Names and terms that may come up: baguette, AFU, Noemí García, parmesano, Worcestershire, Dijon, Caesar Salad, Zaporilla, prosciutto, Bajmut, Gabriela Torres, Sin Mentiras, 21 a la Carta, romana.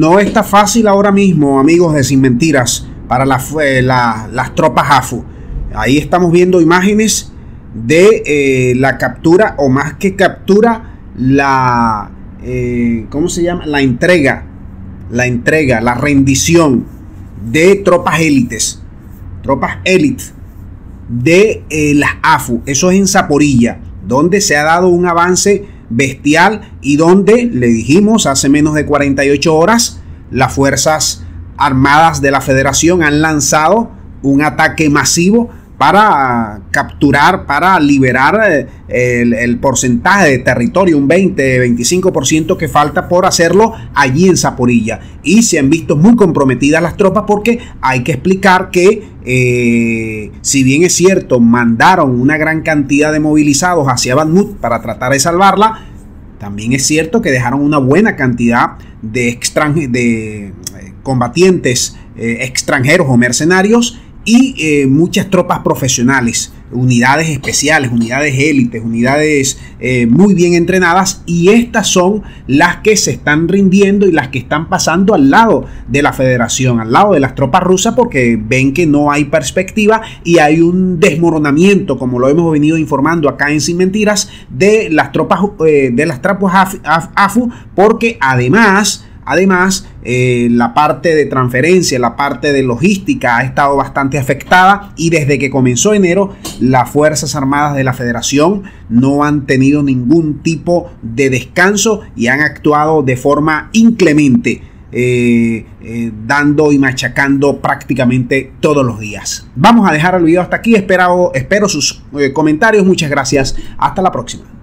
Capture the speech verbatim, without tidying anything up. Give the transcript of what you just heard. No está fácil ahora mismo, amigos de Sin Mentiras, para la, eh, la, las tropas A F U. Ahí estamos viendo imágenes de eh, la captura, o más que captura, la eh, ¿cómo se llama? La entrega, la entrega, la rendición de tropas élites, tropas élites de eh, las A F U. Eso es en Zaporilla, donde se ha dado un avance bestial y donde, le dijimos, hace menos de cuarenta y ocho horas, las Fuerzas Armadas de la Federación han lanzado un ataque masivo para capturar, para liberar el, el porcentaje de territorio, un veinte, veinticinco por ciento que falta por hacerlo allí en Zaporilla. Y se han visto muy comprometidas las tropas, porque hay que explicar que eh, si bien es cierto, mandaron una gran cantidad de movilizados hacia Bajmut para tratar de salvarla, también es cierto que dejaron una buena cantidad de, de combatientes eh, extranjeros o mercenarios, y eh, muchas tropas profesionales, unidades especiales, unidades élites, unidades eh, muy bien entrenadas, y estas son las que se están rindiendo y las que están pasando al lado de la Federación, al lado de las tropas rusas, porque ven que no hay perspectiva y hay un desmoronamiento, como lo hemos venido informando acá en Sin Mentiras, de las tropas eh, de las tropas A F U, porque además Además, eh, la parte de transferencia, la parte de logística ha estado bastante afectada, y desde que comenzó enero, las Fuerzas Armadas de la Federación no han tenido ningún tipo de descanso y han actuado de forma inclemente, eh, eh, dando y machacando prácticamente todos los días. Vamos a dejar el video hasta aquí, espero, espero sus eh, comentarios, muchas gracias, hasta la próxima.